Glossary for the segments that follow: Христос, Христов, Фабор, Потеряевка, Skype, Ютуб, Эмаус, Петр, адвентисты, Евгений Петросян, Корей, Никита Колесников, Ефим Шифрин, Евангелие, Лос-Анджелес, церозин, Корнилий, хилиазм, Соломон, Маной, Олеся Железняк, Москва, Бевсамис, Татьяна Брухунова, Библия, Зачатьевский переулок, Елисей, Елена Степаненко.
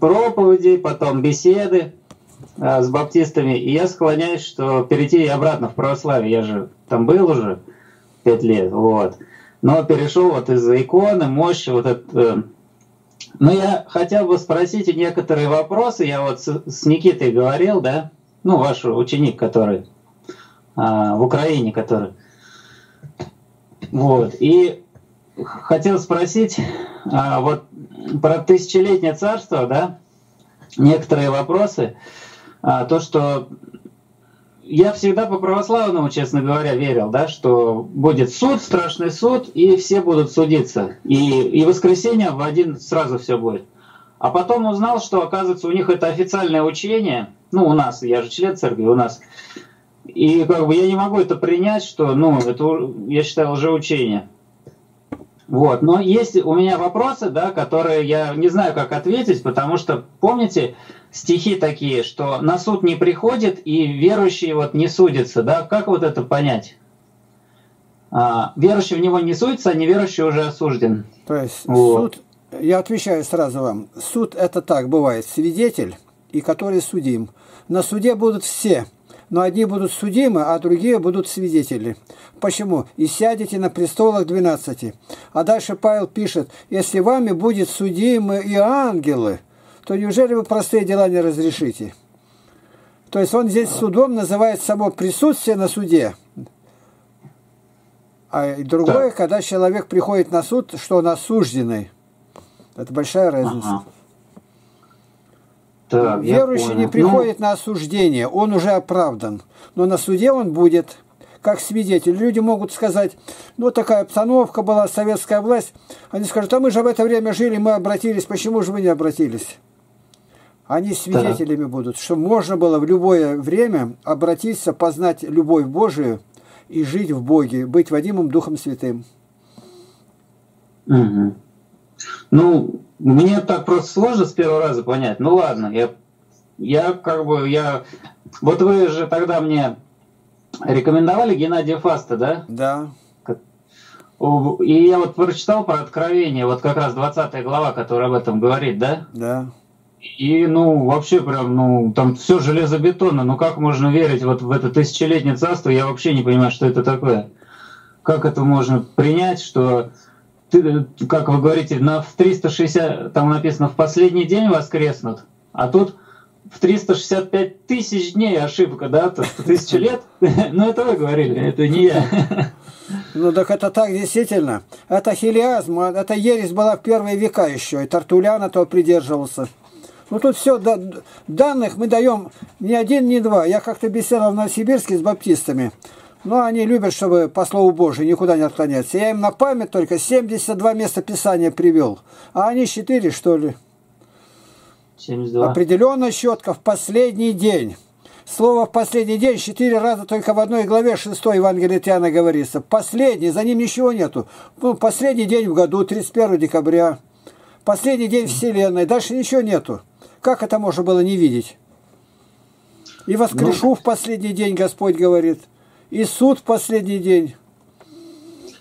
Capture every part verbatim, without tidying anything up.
проповеди, потом беседы а, с баптистами, и я склоняюсь, что перейти и обратно в православие. Я же там был уже пять лет, вот. Но перешел вот из-за иконы, мощи, вот этот... Э, но я хотел бы спросить некоторые вопросы. Я вот с, с Никитой говорил, да, ну, ваш ученик, который а, в Украине, который... Вот, и хотел спросить а, вот про тысячелетнее царство, да, некоторые вопросы. А, то, что я всегда по-православному, честно говоря, верил, да, что будет суд, страшный суд, и все будут судиться. И, и воскресенье в один сразу все будет. А потом узнал, что, оказывается, у них это официальное учение. Ну, у нас, я же член церкви, у нас... И как бы я не могу это принять, что, ну, это, я считаю, лжеучение. Вот. Но есть у меня вопросы, да, которые я не знаю, как ответить, потому что, помните, стихи такие, что на суд не приходит и верующий вот не судится, да? Как вот это понять? А, верующий в него не судится, а неверующий уже осужден. То есть вот. Суд, я отвечаю сразу вам, суд это так бывает, свидетель и который судим. На суде будут все. Но одни будут судимы, а другие будут свидетели. Почему? «И сядете на престолах двенадцати». А дальше Павел пишет, «Если вами будет судимы и ангелы, то неужели вы простые дела не разрешите?» То есть он здесь судом называет само присутствие на суде. А другое, да. Когда человек приходит на суд, что он осужденный. Это большая разница. Ага. Да, верующий не приходит ну... на осуждение, он уже оправдан, но на суде он будет как свидетель. Люди могут сказать, ну такая обстановка была, советская власть, они скажут, а мы же в это время жили, мы обратились, почему же вы не обратились? Они свидетелями да. будут, что можно было в любое время обратиться, познать любовь Божию и жить в Боге, быть водимым Духом Святым. Угу. Ну... Мне так просто сложно с первого раза понять. Ну ладно, я, я как бы, я... Вот вы же тогда мне рекомендовали Геннадия Фаста, да? Да. И я вот прочитал про Откровение, вот как раз двадцатая глава, которая об этом говорит, да? Да. И, ну, вообще прям, ну, там все железобетонно, ну как можно верить вот в это тысячелетнее царство, я вообще не понимаю, что это такое. Как это можно принять, что... Как вы говорите, на, в триста шестьдесят, там написано, в последний день воскреснут, а тут в триста шестьдесят пять тысяч дней ошибка, да, то тысяча лет. Ну, это вы говорили, это не я. Ну, так это так, действительно. Это хилиазм, это ересь была в первые века еще, и Тертуллиан этого придерживался. Ну, тут все, данных мы даем ни один, ни два. Я как-то беседовал в Новосибирске с баптистами. Но они любят, чтобы по Слову Божию никуда не отклоняться. Я им на память только семьдесят два места Писания привел. А они четыре, что ли? семьдесят два. Определенно четко в последний день. Слово «в последний день» четыре раза только в одной главе шестой Евангелия от Иоанна говорится. Последний, за ним ничего нету. Ну, последний день в году, тридцать первого декабря. Последний день Вселенной. Дальше ничего нету. Как это можно было не видеть? И воскрешу ну... в последний день, Господь говорит. И суд в последний день.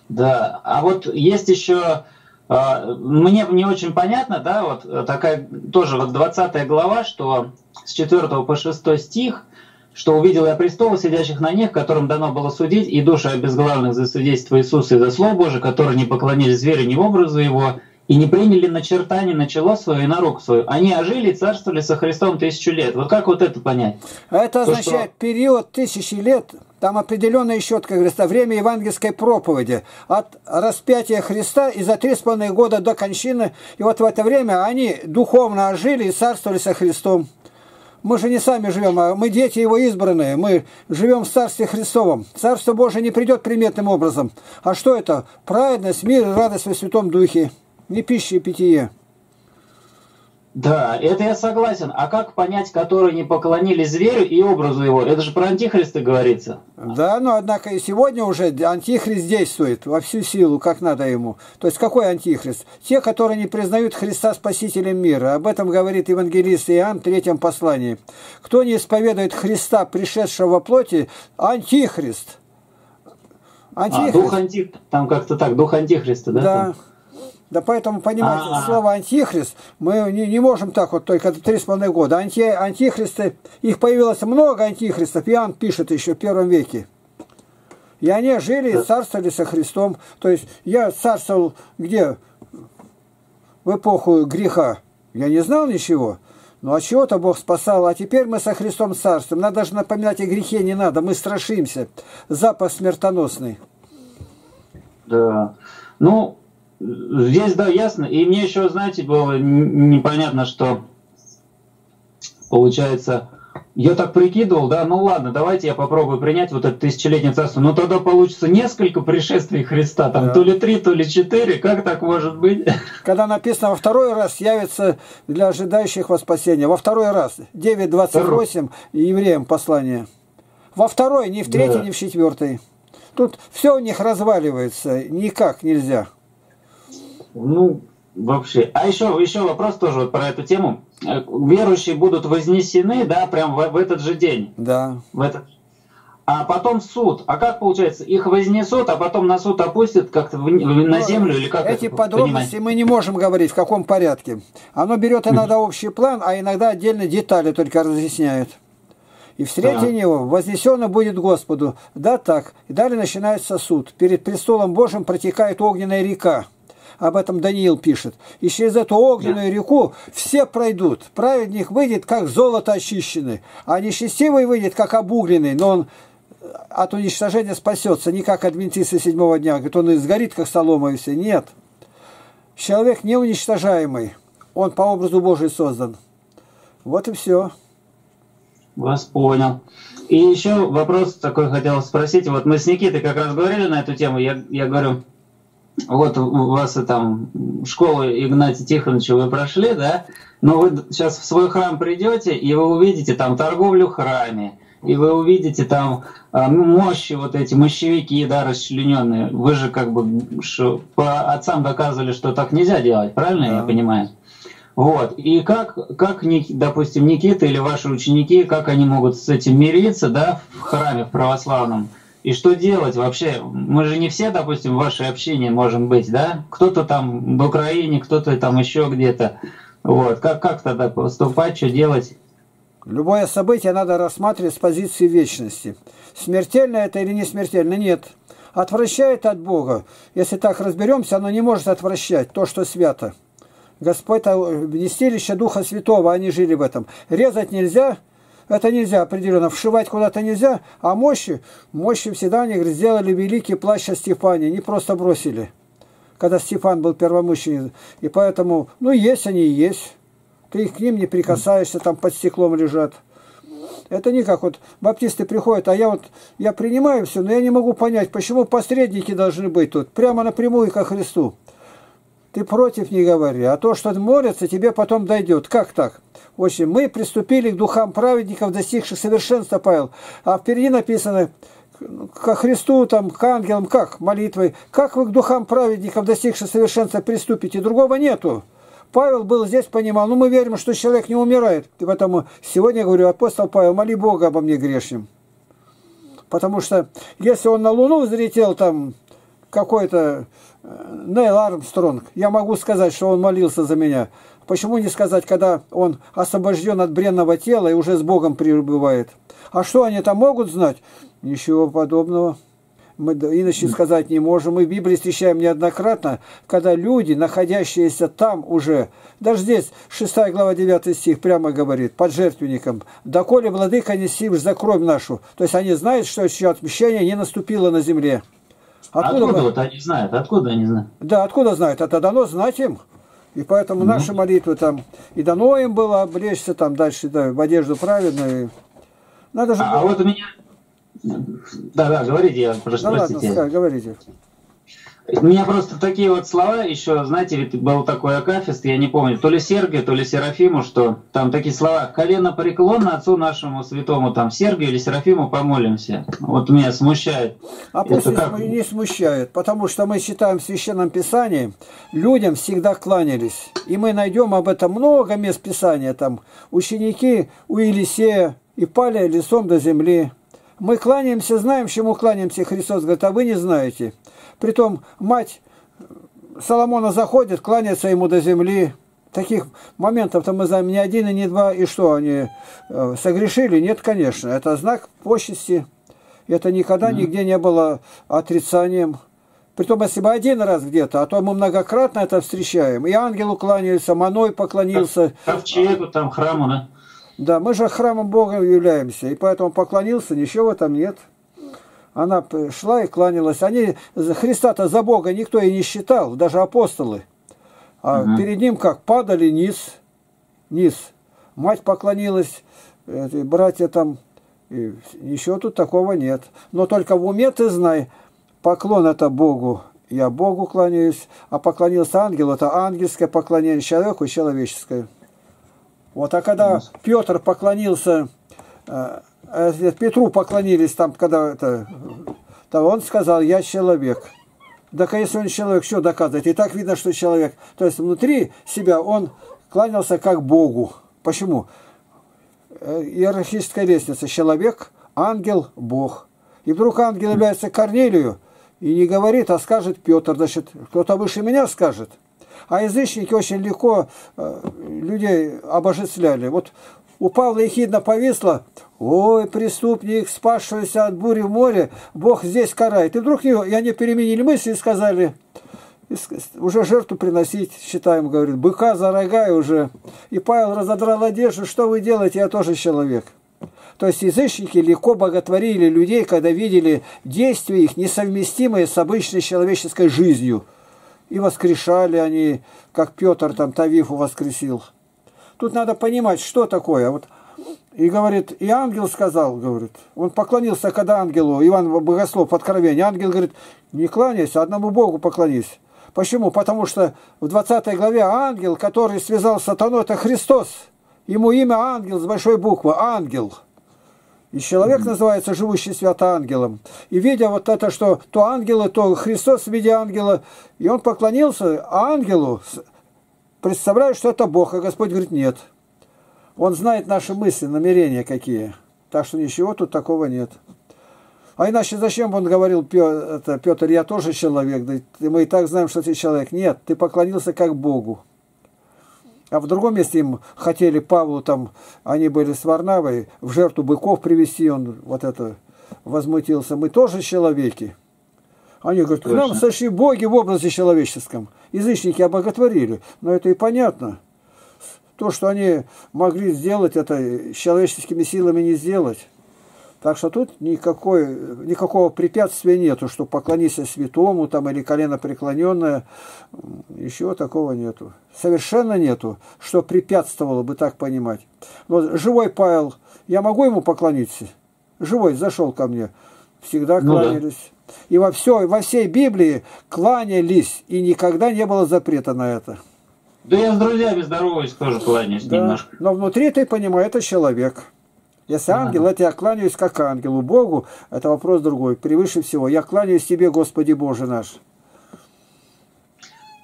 Да, а вот есть еще, мне не очень понятно, да, вот такая тоже вот двадцатая глава, что с четвёртого по шестой стих, что увидел я престолы, сидящих на них, которым дано было судить, и души обезглавленных за свидетельство Иисуса и за Слово Божие, которые не поклонились зверю, ни образу его, и не приняли начертание на чело свое и на руку свою. Они ожили и царствовали со Христом тысячу лет. Вот как вот это понять? Это означает то, что... период тысячи лет. Там определенная щетка Христа, время евангельской проповеди, от распятия Христа и за три с половиной года до кончины. И вот в это время они духовно ожили и царствовали со Христом. Мы же не сами живем, а мы дети Его избранные, мы живем в Царстве Христовом. Царство Божие не придет приметным образом. А что это? Праведность, мир и радость во Святом Духе, не пища и питье. Да, это я согласен. А как понять, которые не поклонились зверю и образу его? Это же про антихриста говорится. Да, но однако и сегодня уже антихрист действует во всю силу, как надо ему. То есть какой антихрист? Те, которые не признают Христа спасителем мира. Об этом говорит евангелист Иоанн в третьем послании. Кто не исповедует Христа, пришедшего во плоти, антихрист. Антихрист. А, дух антихриста. Там как-то так, дух антихриста, да? Да. Да поэтому, понимаете, а -а -а. слово «антихрист» мы не, не можем так вот только три с половиной года. Анти, антихристы, их появилось много антихристов, Иоанн пишет еще в первом веке. И они жили и царствовали со Христом. То есть я царствовал где? В эпоху греха. Я не знал ничего. Но от чего-то Бог спасал. А теперь мы со Христом царствуем. Надо даже напоминать о грехе не надо. Мы страшимся. Запах смертоносный. Да. Ну, здесь, да, ясно. И мне еще, знаете, было непонятно, что получается... Я так прикидывал, да, ну ладно, давайте я попробую принять вот это тысячелетнее царство. Но тогда получится несколько пришествий Христа, там да. то ли три, то ли четыре, как так может быть? Когда написано во второй раз явится для ожидающих во спасение. Во второй раз, девять двадцать восемь, евреям послание. Во второй, не в третьей, да. не в четвертой. Тут все у них разваливается, никак нельзя. Ну... Вообще. А еще, еще вопрос тоже вот про эту тему. Верующие будут вознесены, да, прям в, в этот же день. Да. В этот. А потом в суд. А как получается? Их вознесут, а потом на суд опустят как-то на землю или как? Эти подробности понимать? Мы не можем говорить, в каком порядке. Оно берет иногда общий план, а иногда отдельно детали только разъясняют. И встретя да. него вознесено будет Господу. Да, так. И далее начинается суд. Перед престолом Божьим протекает огненная река. Об этом Даниил пишет. И через эту огненную реку все пройдут. Праведник выйдет, как золото очищенный. А нечестивый выйдет, как обугленный. Но он от уничтожения спасется. Не как адвентисты седьмого дня. Говорит, он и сгорит, как солома и все. Нет. Человек неуничтожаемый. Он по образу Божию создан. Вот и все. Вас понял. И еще вопрос такой хотел спросить. Вот мы с Никитой как раз говорили на эту тему. Я, я говорю... Вот у вас там школу Игнатия Тихоновича вы прошли, да? Но вы сейчас в свой храм придете, и вы увидите там торговлю в храме, и вы увидите там мощи, вот эти мощевики, да, расчлененные. Вы же как бы шо, по отцам доказывали, что так нельзя делать, правильно да. я понимаю? Вот. И как, как, допустим, Никита или ваши ученики, как они могут с этим мириться, да, в храме, в православном? И что делать вообще? Мы же не все, допустим, в вашей общине можем быть, да? Кто-то там в Украине, кто-то там еще где-то. Вот. Как, как тогда поступать, что делать? Любое событие надо рассматривать с позиции вечности. Смертельно это или не смертельно? Нет. Отвращает от Бога. Если так разберемся, оно не может отвращать то, что свято. Господь, вместилище Духа Святого, они жили в этом. Резать нельзя. Это нельзя определенно. Вшивать куда-то нельзя. А мощи, мощи всегда они говорят, сделали великий плащ о Стефане. Не просто бросили. Когда Стефан был первомученик. И поэтому, ну, есть они и есть. Ты к ним не прикасаешься, там под стеклом лежат. Это не как вот баптисты приходят, а я вот, я принимаю все, но я не могу понять, почему посредники должны быть тут. Прямо напрямую ко Христу. Ты против не говори, а то, что молятся, тебе потом дойдет. Как так? Очень. Мы приступили к духам праведников, достигших совершенства, Павел. А впереди написано, ко Христу, там, к ангелам, как? Молитвой. Как вы к духам праведников, достигших совершенства, приступите? Другого нету. Павел был здесь, понимал, ну мы верим, что человек не умирает. И потому сегодня я говорю, апостол Павел, моли Бога обо мне грешнем. Потому что если он на Луну взлетел, там, какой-то... Нейл Армстронг, я могу сказать, что он молился за меня. Почему не сказать, когда он освобожден от бренного тела и уже с Богом пребывает? А что они там могут знать? Ничего подобного. Мы иначе сказать не можем. Мы в Библии встречаем неоднократно, когда люди, находящиеся там уже, даже здесь, шестая глава, девятый стих, прямо говорит, под жертвенником, «Доколе, владыка, не сишь за кровь нашу». То есть они знают, что еще отмщение не наступило на земле. Откуда, откуда мы... вот они знают? Откуда они знают? Да, откуда знают? Это дано знать им. И поэтому mm-hmm. наши молитвы там и дано им было облечься там дальше, да, в одежду праведную. Надо же... А, а вот у меня... Да, да, говорите, я прошу, да простите. Ладно, скажи, говорите. У меня просто такие вот слова еще, знаете, ведь был такой акафист, я не помню, то ли Сергию, то ли Серафиму, что там такие слова, колено преклонно отцу нашему святому, там, Сергию или Серафиму помолимся. Вот меня смущает. А пусть как... не смущает, потому что мы читаем в Священном Писании, людям всегда кланялись. И мы найдем об этом много мест Писания, там, ученики у Елисея и пали лицом до земли. Мы кланяемся, знаем, чему кланяемся. Христос говорит, а вы не знаете. Притом мать Соломона заходит, кланяется ему до земли. Таких моментов-то мы знаем не один и не два. И что, они согрешили? Нет, конечно. Это знак почести. Это никогда нигде не было отрицанием. Притом, если бы один раз где-то, а то мы многократно это встречаем. И ангелу кланяются, Маной поклонился. Ковчегу, там храму, да? Да, мы же храмом Бога являемся. И поэтому поклонился, ничего в этом нет. Она шла и кланялась. Они Христа-то за Бога никто и не считал, даже апостолы. А угу. перед ним как падали низ, низ. Мать поклонилась, братья там, и ничего тут такого нет. Но только в уме ты знай, поклон это Богу, я Богу кланяюсь, а поклонился ангелу, это ангельское поклонение человеку, человеческое. Вот, а когда угу. Петр поклонился... Петру поклонились там, когда это, то он сказал, я человек. Так а если он человек, что доказывает? И так видно, что человек. То есть внутри себя он кланялся как Богу. Почему? Иерархическая лестница. Человек, ангел, Бог. И вдруг ангел является Корнилию и не говорит, а скажет Петр. Значит, кто-то выше меня скажет. А язычники очень легко людей обожествляли. Вот у Павла ехидно повисло, ой, преступник, спасшийся от бури в море, Бог здесь карает. И вдруг и они переменили мысли и сказали, уже жертву приносить, считаем, говорит, быка за рога уже. И Павел разодрал одежду, что вы делаете, я тоже человек. То есть язычники легко боготворили людей, когда видели действия их, несовместимые с обычной человеческой жизнью. И воскрешали они, как Петр там Тавифу воскресил. Тут надо понимать, что такое. Вот. И говорит, и ангел сказал, говорит, он поклонился когда ангелу, Иван Богослов, откровение. Ангел говорит, не кланяйся, одному Богу поклонись. Почему? Потому что в двадцатой главе ангел, который связал с сатаной, это Христос. Ему имя ангел с большой буквы, ангел. И человек называется живущий свято ангелом. И видя вот это, что то ангелы, то Христос в виде ангела, и он поклонился ангелу, представляю, что это Бог, а Господь говорит, нет. Он знает наши мысли, намерения какие. Так что ничего тут такого нет. А иначе зачем бы он говорил, Петр, я тоже человек, да мы и так знаем, что ты человек. Нет, ты поклонился как Богу. А в другом месте им хотели Павлу, там, они были с Варнавой, в жертву быков привести, он вот это возмутился. Мы тоже человеки. Они говорят, к нам сошли боги в образе человеческом. Язычники обоготворили. Но это и понятно. То, что они могли сделать, это с человеческими силами не сделать. Так что тут никакой, никакого препятствия нету, что поклониться святому там, или колено преклоненное. Еще такого нету. Совершенно нету, что препятствовало бы так понимать. Вот живой Павел, я могу ему поклониться? Живой зашел ко мне. Всегда кланялись. Ну да. И во, все, во всей Библии кланялись. И никогда не было запрета на это. Да я с друзьями здороваюсь, тоже кланяюсь да. немножко. Но внутри ты понимаешь, это человек. Если ангел, это я кланяюсь как ангелу. Богу, это вопрос другой. Превыше всего. Я кланяюсь тебе, Господи Боже наш.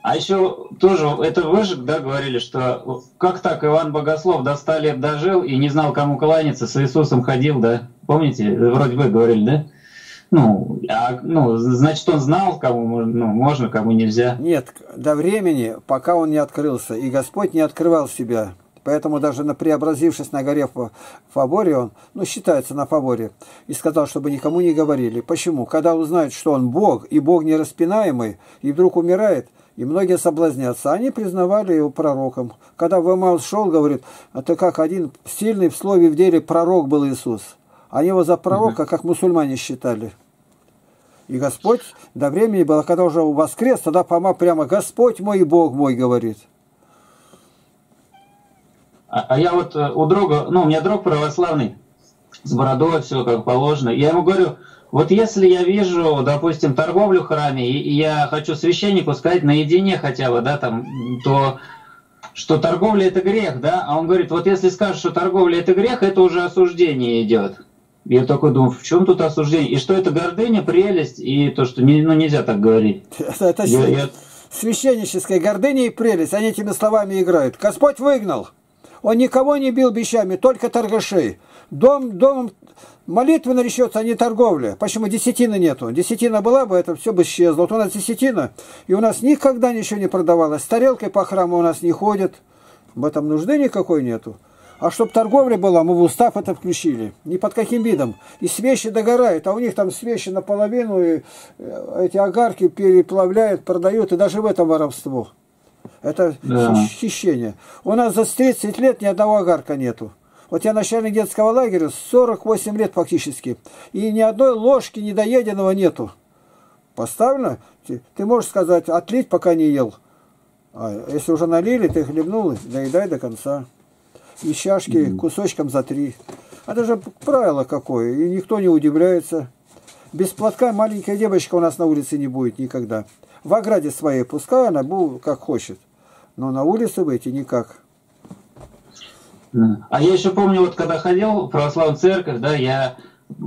А еще тоже, это вы же, да, говорили, что как так Иван Богослов до ста лет дожил и не знал, кому кланяться, с Иисусом ходил, да? Помните, вроде бы говорили, да? Ну, а, ну, значит, он знал, кому ну, можно, кому нельзя. Нет, до времени, пока он не открылся, и Господь не открывал себя. Поэтому даже на, преобразившись на горе Фаборе, он, ну, считается на Фаборе, и сказал, чтобы никому не говорили. Почему? Когда узнают, что он Бог, и Бог нераспинаемый, и вдруг умирает, и многие соблазнятся. Они признавали его пророком. Когда в Эмаус шел, говорит, а ты как один сильный в слове, в деле пророк был Иисус. Они его за пророка, как мусульмане, считали. И Господь до времени было, когда уже воскрес, тогда Фома прямо «Господь мой и Бог мой» говорит. А, а я вот у друга, ну, у меня друг православный, с бородой, все как положено. Я ему говорю, вот если я вижу, допустим, торговлю в храме, и я хочу священнику сказать наедине хотя бы, да, там, то... что торговля — это грех, да? А он говорит, вот если скажешь, что торговля — это грех, это уже осуждение идет. Я такой думаю, в чем тут осуждение? И что это гордыня, прелесть, и то, что не, ну, нельзя так говорить. Это я, я... священническая гордыня и прелесть, они этими словами играют. Господь выгнал. Он никого не бил бичами, только торгашей. Дом, дом молитвы наречется, а не торговля. Почему десятины нету? Десятина была бы, это все бы исчезло. Вот у нас десятина, и у нас никогда ничего не продавалось. С тарелкой по храму у нас не ходят. В этом нужды никакой нету. А чтобы торговля была, мы в устав это включили. Ни под каким видом. И свечи догорают, а у них там свечи наполовину, и эти огарки переплавляют, продают, и даже в этом воровство. Это да. хищение. У нас за тридцать лет ни одного огарка нету. Вот я начальник детского лагеря, сорок восемь лет фактически, и ни одной ложки недоеденного нету. Поставлено? Ты можешь сказать, отлить, пока не ел. А если уже налили, ты хлебнул, доедай до конца. И чашки кусочком за три. Это же правило какое, и никто не удивляется. Без платка маленькая девочка у нас на улице не будет никогда. В ограде своей пускай она будет как хочет, но на улице выйти никак. А я еще помню, вот когда ходил в православную церковь, да, я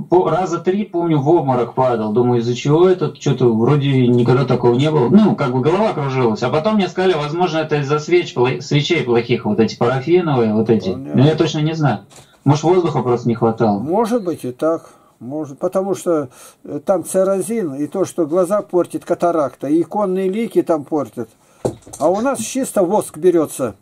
раза три, помню, в обморок падал. Думаю, из-за чего это? Что-то вроде никогда такого не было. Ну, как бы голова кружилась. А потом мне сказали, возможно, это из-за свеч, свечей плохих, вот эти парафиновые, вот эти. Понятно. Но я точно не знаю. Может, воздуха просто не хватало. Может быть и так. Может, потому что там церозин, и то, что глаза портит катаракта, и иконные лики там портят. А у нас чисто воск берется.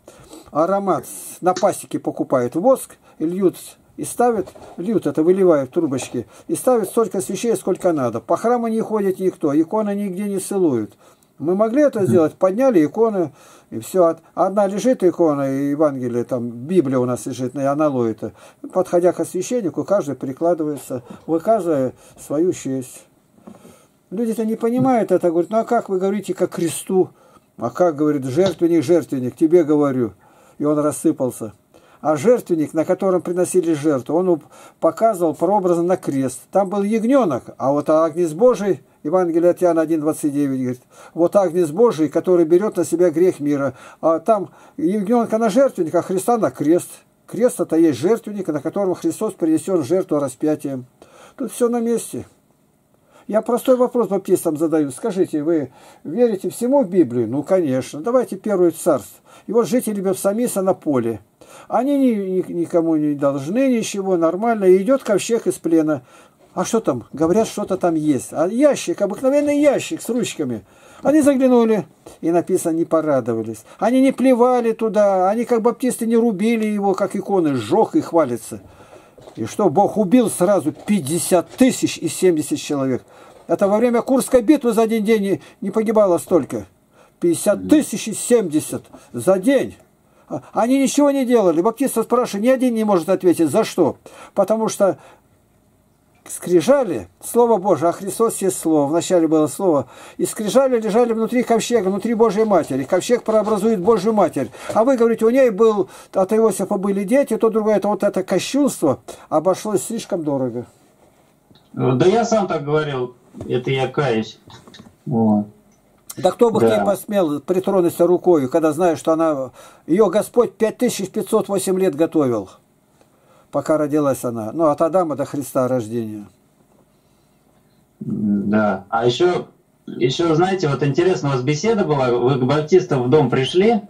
Аромат на пасеке покупают воск, и льют, и ставят, льют это, выливают трубочки, и ставят столько свечей, сколько надо. По храму не ходит никто, иконы нигде не целуют. Мы могли это сделать, подняли иконы, и все. Одна лежит икона, и Евангелие, там Библия у нас лежит, и она ловит. Подходя к священнику, каждый прикладывается, выказывая свою честь. Люди-то не понимают это, говорят, ну а как вы говорите, как кресту? А как, говорит, жертвенник, жертвенник, тебе говорю. И он рассыпался. А жертвенник, на котором приносили жертву, он показывал прообразно на крест. Там был ягненок, а вот агнец Божий, Евангелие от Иоанна один двадцать девять, говорит, вот агнец Божий, который берет на себя грех мира. А там ягненка на жертвенник, а Христа на крест. Крест это есть жертвенник, на котором Христос принесен жертву распятием. Тут все на месте. Я простой вопрос баптистам задаю. Скажите, вы верите всему в Библию? Ну, конечно. Давайте первое царство. И вот жители Бевсамиса на поле. Они ни, ни, никому не должны ничего, нормально. И идет ковчег из плена. А что там? Говорят, что-то там есть. А ящик, обыкновенный ящик с ручками. Они заглянули. И написано, не порадовались. Они не плевали туда. Они, как баптисты, не рубили его, как иконы. Сжег и хвалится. И что, Бог убил сразу пятьдесят тысяч и семьдесят человек. Это во время Курской битвы за один день не погибало столько. пятьдесят тысяч и семьдесят за день. Они ничего не делали. Баптистов спрашивают, ни один не может ответить. За что? Потому что скрижали, Слово Божие, а Христос есть Слово. Вначале было Слово. И скрижали лежали внутри ковчега, внутри Божьей Матери. Ковчег прообразует Божью Матерь. А вы говорите, у ней был, от Иосифа были дети, то другое, это вот это кощунство обошлось слишком дорого. Да я сам так говорил, это я каюсь. Вот. Да кто бы да. к ней посмел притронуться рукой, когда знаешь, что она... Ее Господь пять тысяч пятьсот восемь лет готовил. Пока родилась она. Ну, от Адама до Христа рождения. Да. А еще, еще, знаете, вот интересно, у вас беседа была, вы к баптистам в дом пришли,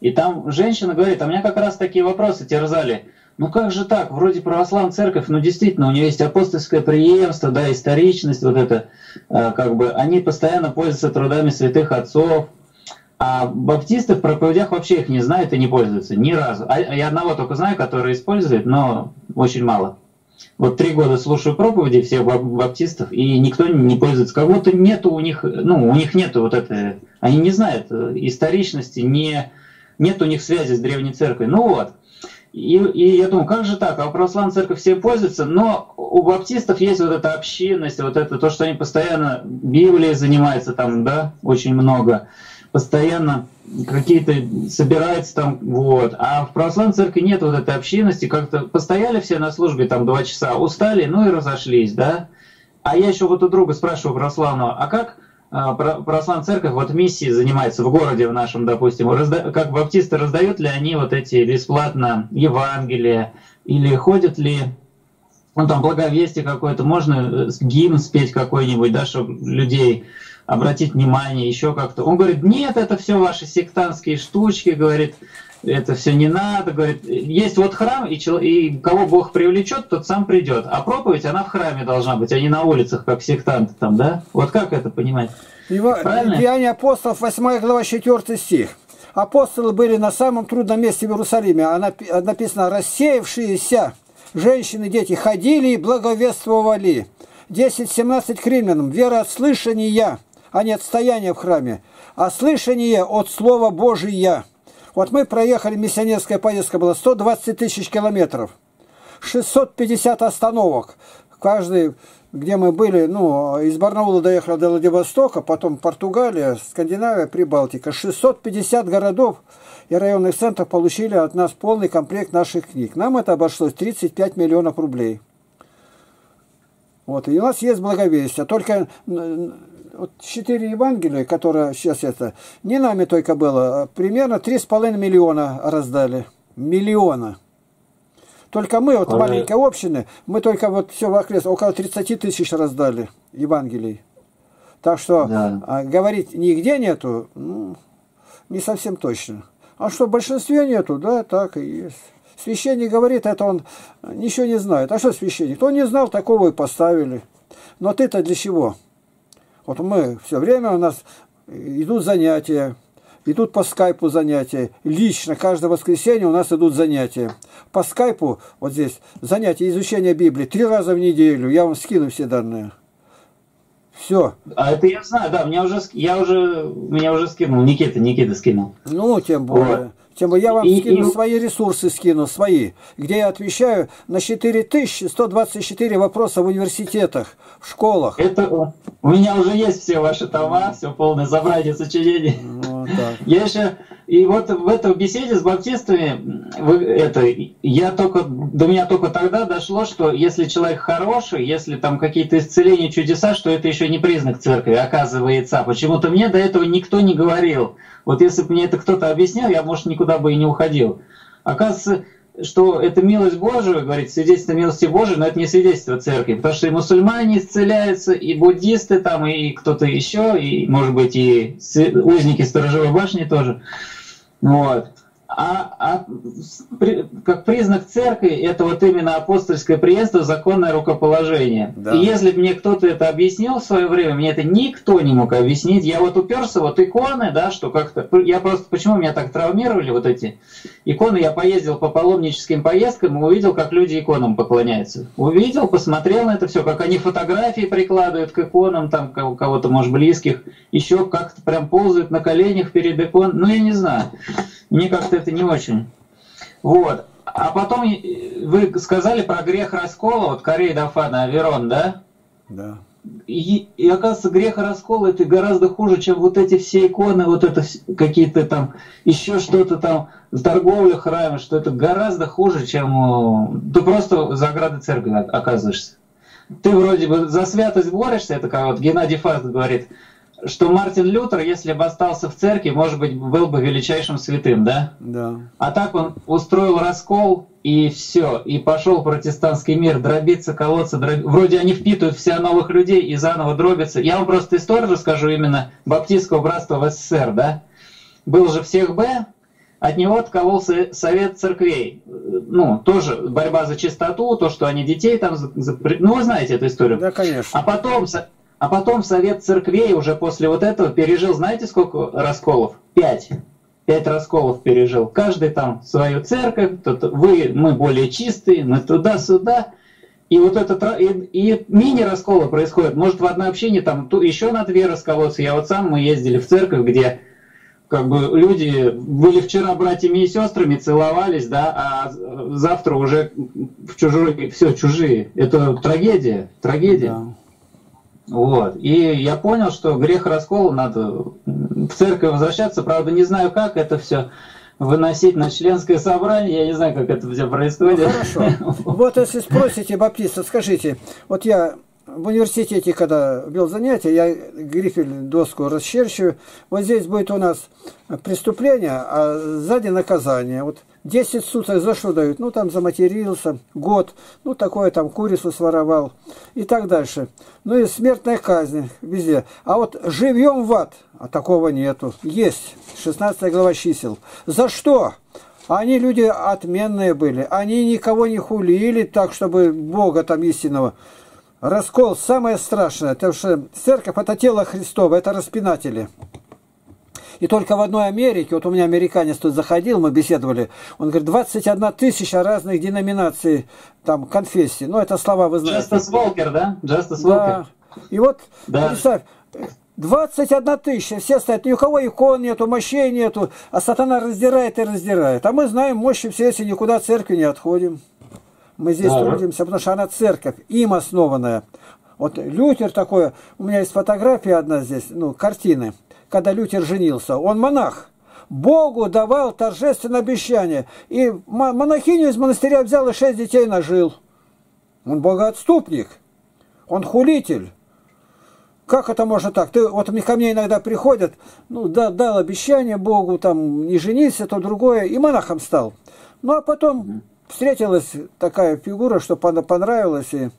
и там женщина говорит, а меня как раз такие вопросы терзали. Ну как же так? Вроде православная церковь, ну действительно, у нее есть апостольское преемство, да, историчность, вот это, как бы, они постоянно пользуются трудами святых отцов. А баптисты в проповедях вообще их не знают и не пользуются ни разу. А я одного только знаю, который использует, но очень мало. Вот три года слушаю проповеди всех баптистов, и никто не пользуется. Как будто нету у них, ну, у них нету вот это, они не знают историчности, не, нет у них связи с Древней Церковью. Ну вот. И, и я думаю, как же так? А православная церковь все пользуется, но у баптистов есть вот эта общинность, вот это то, что они постоянно Библией занимаются там, да, очень много. Постоянно какие-то собираются там, вот. А в православной церкви нет вот этой общинности, как-то постояли все на службе там два часа, устали, ну и разошлись, да. А я еще вот у друга спрашиваю православного, а как а, православная церковь вот миссией занимается в городе в нашем, допустим, разда... как баптисты, раздают ли они вот эти бесплатно Евангелие, или ходят ли, ну там благовестие какое-то, можно гимн спеть какой-нибудь, да, чтобы людей... обратить внимание, еще как-то. Он говорит, нет, это все ваши сектантские штучки, говорит, это все не надо, говорит, есть вот храм, и, чело, и кого Бог привлечет, тот сам придет. А проповедь, она в храме должна быть, а не на улицах, как сектанты там, да? Вот как это понимать? Его, Деяния апостолов, восьмая глава, четвёртый стих. Апостолы были на самом трудном месте в Иерусалиме. Она, написано, рассеявшиеся женщины, дети ходили и благовествовали. десять семнадцать к римлянам. Вера от слышания, а не от стояния в храме, а слышание от Слова Божия. Вот мы проехали, миссионерская поездка была сто двадцать тысяч километров, шестьсот пятьдесят остановок. Каждый, где мы были, ну, из Барнаула доехали до Владивостока, потом Португалия, Скандинавия, Прибалтика. шестьсот пятьдесят городов и районных центров получили от нас полный комплект наших книг. Нам это обошлось тридцать пять миллионов рублей. Вот, и у нас есть благовестие. Только... Вот четыре Евангелия, которые сейчас это, не нами только было, примерно три с половиной миллиона раздали. Миллиона. Только мы, вот а маленькой нет. общины, мы только вот все в окрест, около тридцати тысяч раздали Евангелий. Так что да. а, говорить нигде нету, ну, не совсем точно. А что в большинстве нету, да, так и есть. Священник говорит, это он ничего не знает. А что священник? Он не знал, такого и поставили. Но ты-то для чего? Вот мы все время, у нас идут занятия, идут по скайпу занятия. Лично каждое воскресенье у нас идут занятия. По скайпу, вот здесь, занятия изучения Библии три раза в неделю. Я вам скину все данные. Все. А это я знаю, да, меня уже, я уже, меня уже скинул, Никита, Никита скинул. Ну, тем более. Тем более я вам и, скину и... свои ресурсы, скину свои, где я отвечаю на четыре тысячи сто двадцать четыре вопроса в университетах, в школах. Это... У меня уже есть все ваши тома, все полное собрание сочинений. Ну, да. Я еще... И вот в этой беседе с баптистами, вы, это, я только, до меня только тогда дошло, что если человек хороший, если там какие-то исцеления, чудеса, что это еще не признак церкви, оказывается. Почему-то мне до этого никто не говорил. Вот если бы мне это кто-то объяснил, я, может, никуда бы и не уходил. Оказывается, что это милость Божия, говорит, свидетельство милости Божией, но это не свидетельство церкви, потому что и мусульмане исцеляются, и буддисты там, и кто-то еще, и, может быть, и узники сторожевой башни тоже. Вот. А, а при, как признак церкви это вот именно апостольское преемство, законное рукоположение. Да. И если бы мне кто-то это объяснил в свое время, мне это никто не мог объяснить. Я вот уперся, вот иконы, да, что как-то. Я просто, почему меня так травмировали вот эти иконы? Я поездил по паломническим поездкам и увидел, как люди иконам поклоняются. Увидел, посмотрел на это все, как они фотографии прикладывают к иконам, там кого-то, может, близких, еще как-то прям ползают на коленях перед иконом. Ну, я не знаю. Мне как-то это не очень. Вот. А потом вы сказали про грех раскола, вот Корей, Дафана, Аверон, да? Да. И, и оказывается, грех раскола это гораздо хуже, чем вот эти все иконы, вот это какие-то там, еще что-то там, торговля храма, что это гораздо хуже, чем... Ты просто за оградой церкви оказываешься. Ты вроде бы за святость борешься, это как вот Геннадий Фаст говорит, что Мартин Лютер, если бы остался в церкви, может быть, был бы величайшим святым, да? Да. А так он устроил раскол, и все, и пошел протестантский мир дробиться, колоться, дробиться. Вроде они впитывают все новых людей и заново дробятся. Я вам просто историю расскажу именно баптистского братства в СССР, да? Был же всех Б, от него откололся Совет Церквей. Ну, тоже борьба за чистоту, то, что они детей там... Ну, вы знаете эту историю. Да, конечно. А потом... А потом Совет Церквей уже после вот этого пережил, знаете, сколько расколов? Пять. Пять расколов пережил. Каждый там свою церковь, вы, мы более чистые, мы туда-сюда. И вот этот, и, и мини-расколы происходят. Может, в одной общине там еще на две расколоться. Я вот сам, мы ездили в церковь, где как бы люди были вчера братьями и сестрами, целовались, да, а завтра уже в чужие, все, чужие. Это трагедия, трагедия. Да. Вот. И я понял, что грех раскола, надо в церковь возвращаться. Правда, не знаю, как это все выносить на членское собрание. Я не знаю, как это все происходит. Ну, хорошо. Вот если спросите баптистов, скажите, вот я в университете, когда вел занятия, я грифель доску расчерчиваю. Вот здесь будет у нас преступление, а сзади наказание. Вот десять суток за что дают? Ну, там заматерился, год, ну, такое там, курицу своровал и так дальше. Ну, и смертная казнь везде. А вот живьем в ад, а такого нету. Есть, шестнадцатая глава чисел. За что? Они люди отменные были. Они никого не хулили так, чтобы Бога там истинного. Раскол самое страшное. Потому что церковь – это тело Христово, это распинатели. И только в одной Америке, вот у меня американец тут заходил, мы беседовали, он говорит, двадцать одна тысяча разных деноминаций, там, конфессий. Ну, это слова вы знаете. Джастис Волкер, да? Джастис Волкер. Да. И вот, да. Представь, двадцать одна тысяча, все стоят, ни у кого икон нету, мощей нету, а сатана раздирает и раздирает. А мы знаем мощи все, если никуда церкви не отходим. Мы здесь да. трудимся, потому что она церковь, им основанная. Вот Лютер такой, у меня есть фотография одна здесь, ну, картины. Когда Лютер женился, он монах. Богу давал торжественное обещание. И монахиню из монастыря взял и шесть детей нажил. Он богоотступник. Он хулитель. Как это можно так? Ты, вот ко мне иногда приходят, ну, да, дал обещание Богу, там, не женись, то другое, и монахом стал. Ну, а потом встретилась такая фигура, что понравилась, и...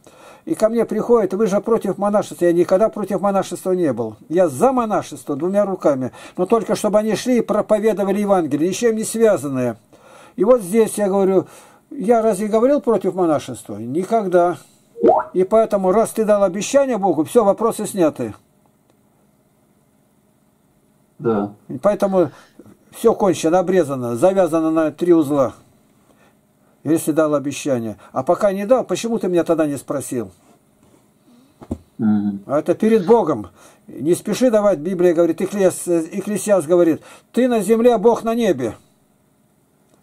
И ко мне приходит, вы же против монашества. Я никогда против монашества не был. Я за монашество двумя руками. Но только чтобы они шли и проповедовали Евангелие, ничем не связанное. И вот здесь я говорю, я разве говорил против монашества? Никогда. И поэтому, раз ты дал обещание Богу, все, вопросы сняты. Да. И поэтому все кончено, обрезано, завязано на три узла. Если дал обещание. А пока не дал, почему ты меня тогда не спросил? Mm-hmm. Это перед Богом. Не спеши давать, Библия говорит, Экклесиаст говорит, ты на земле, а Бог на небе.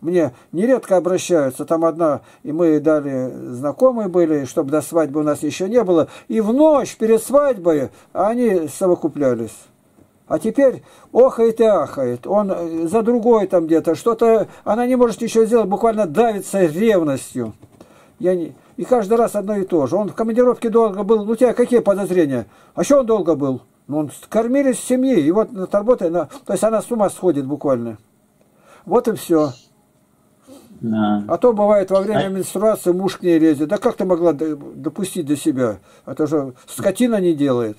Мне нередко обращаются, там одна, и мы дали, знакомые были, чтобы до свадьбы у нас еще не было, и в ночь перед свадьбой они совокуплялись. А теперь охает и ахает, он за другой там где-то, что-то, она не может ничего сделать, буквально давится ревностью. Я не... И каждый раз одно и то же. Он в командировке долго был, ну у тебя какие подозрения? А что он долго был? Ну он кормились семьей, и вот над работой, на... то есть она с ума сходит буквально. Вот и все. Да. А то бывает во время менструации муж к ней лезет. Да как ты могла допустить до себя? А то же скотина не делает.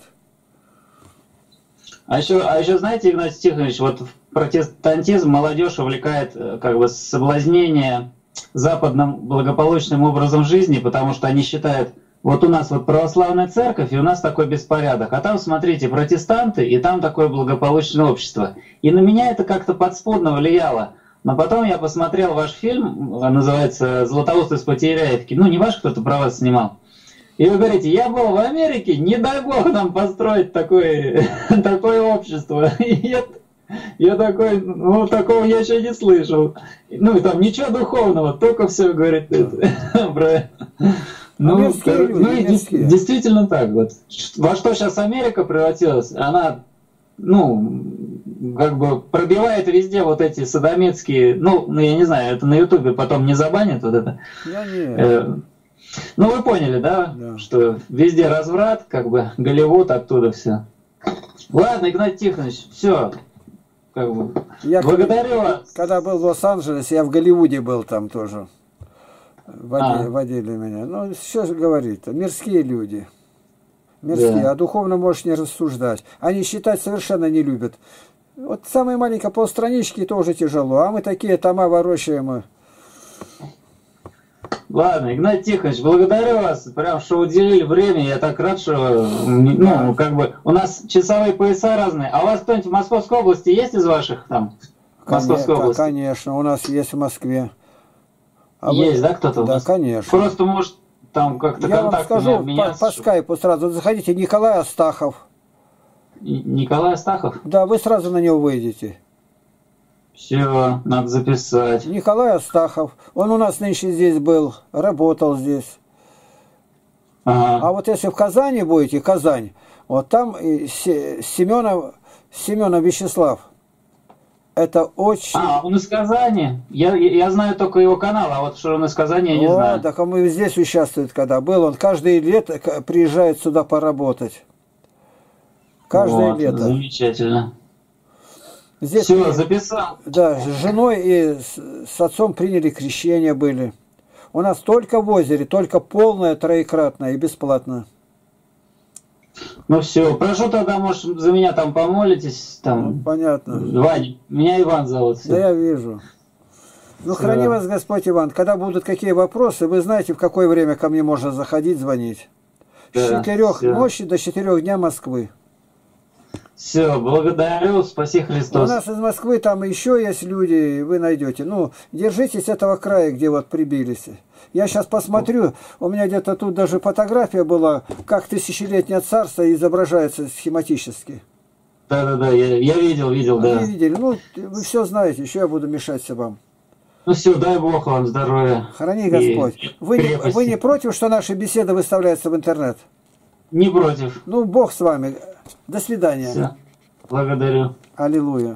А еще, а еще, знаете, Игнатий Тихонович, вот в протестантизм молодежь увлекает как бы соблазнение западным благополучным образом жизни, потому что они считают, вот у нас вот православная церковь, и у нас такой беспорядок, а там, смотрите, протестанты, и там такое благополучное общество. И на меня это как-то подспудно влияло. Но потом я посмотрел ваш фильм, называется «Златоуст из Потеряевки», ну не ваш, кто-то про вас снимал. И вы говорите, я был в Америке, не дай Бог нам построить такое, такое общество. Я, я такой, ну такого я еще не слышал. Ну там ничего духовного, только все говорит про... Ну, ну и действительно так вот. Во что сейчас Америка превратилась, она, ну, как бы пробивает везде вот эти садомитские, ну, я не знаю, это на Ютубе потом не забанят вот это. Я не... Ну вы поняли, да? да, что везде разврат, как бы Голливуд, оттуда все. Ладно, Игнатий Тихонович, все. Как бы. Я благодарю вас. Когда был в Лос-Анджелесе, я в Голливуде был там тоже. Водили, а. водили меня. Ну, все же говорит, мирские люди. Мирские, да. А духовно можешь не рассуждать. Они считать совершенно не любят. Вот самые маленькие полстранички тоже тяжело, а мы такие тома ворочаем. Ладно, Игнатий Тихонович, благодарю вас, прям что уделили время, я так рад, что ну, как бы, у нас часовые пояса разные. А у вас кто-нибудь в Московской области есть из ваших там? Московской области? Конечно, у нас есть в Москве. А есть, вы... да, кто-то? Да, конечно. Просто, может, там как-то контакты не обменяться. По, по скайпу сразу заходите, Николай Астахов. И, Николай Астахов? Да, вы сразу на него выйдете. Все, надо записать. Николай Астахов. Он у нас нынче здесь был, работал здесь. Ага. А вот если в Казани будете, Казань, вот там Семёнов, Семёнов Вячеслав. Это очень... А, он из Казани? Я, я знаю только его канал, а вот что он из Казани, я не О, знаю. Так он и здесь участвует, когда был. Он каждое лето приезжает сюда поработать. Каждое вот, лето. Замечательно. Здесь Все, мы, записал. Да, с женой и с, с отцом приняли крещение были. У нас только в озере, только полное, троекратное и бесплатно. Ну все, прошу тогда, может, за меня там помолитесь. Там. Ну, понятно. Вань, меня Иван зовут. Все. Да я вижу. Ну, храни да. вас Господь, Иван. Когда будут какие вопросы, вы знаете, в какое время ко мне можно заходить, звонить. Да. С четырех да. ночи до четырех дня Москвы. Все, благодарю, спаси Христос. У нас из Москвы там еще есть люди, вы найдете. Ну, держитесь этого края, где вот прибились. Я сейчас посмотрю, у меня где-то тут даже фотография была, как тысячелетнее царство изображается схематически. Да-да-да, я, я видел, видел, да. Вы видели, ну, вы все знаете, еще я буду мешаться вам. Ну все, дай Бог вам здоровья. Храни Господь. Вы не, вы не против, что наши беседы выставляются в интернет? Не против. Ну, Бог с вами. До свидания. Все. Благодарю. Аллилуйя.